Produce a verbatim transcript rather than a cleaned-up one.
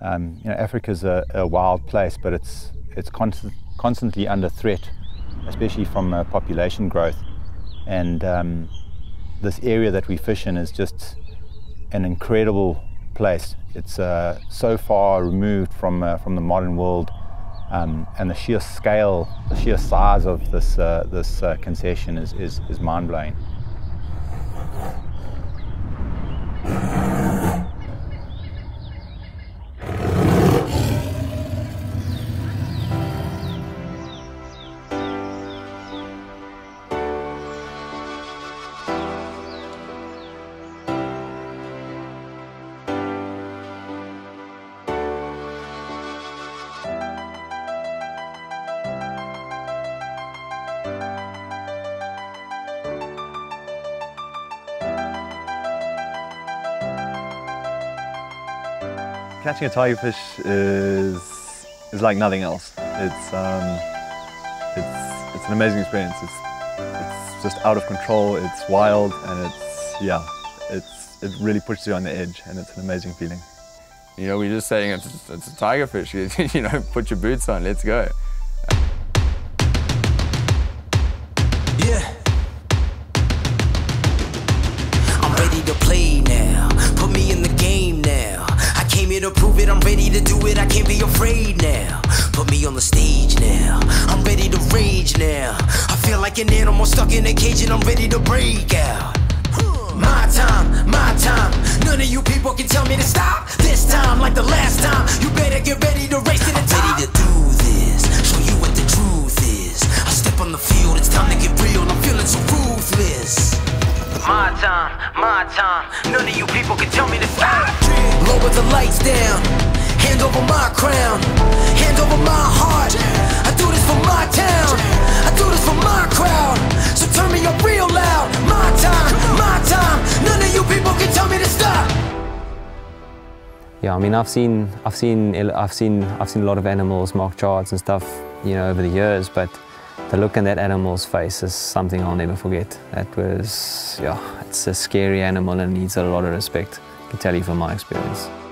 Um, you know, Africa's a, a wild place, but it's it's constant, constantly under threat, especially from uh, population growth. And um, this area that we fish in is just an incredible place. It's uh, so far removed from uh, from the modern world, um, and the sheer scale, the sheer size of this uh, this uh, concession is is, is mind-blowing. Catching a tigerfish is is like nothing else. It's um, it's it's an amazing experience. It's it's just out of control. It's wild, and it's yeah, it's it really pushes you on the edge, and it's an amazing feeling. You know, we're just saying it's it's a tigerfish. You, you know, put your boots on. Let's go. Yeah, I'm ready to play now. Put me in the game now. Came here to prove it, I'm ready to do it, I can't be afraid now. Put me on the stage now, I'm ready to rage now. I feel like an animal stuck in a cage and I'm ready to break out. My time, my time, none of you people can tell me to stop. This time, like the last time, you better get ready to race to the top. I'm ready to do this, show you what the truth is. I step on the field, it's time to get real, I'm feeling so ruthless. My time, my time, none of you people can tell me to stop. Lower the lights down, hand over my crown, hand over my heart. I do this for my town, I do this for my crowd. So turn me up real loud. My time, my time, none of you people can tell me to stop. Yeah, I mean, I've seen, I've seen, I've seen, I've seen a lot of animals, mark charts and stuff, you know, over the years, but the look in that animal's face is something I'll never forget. That was, yeah, it's a scary animal and needs a lot of respect, I can tell you from my experience.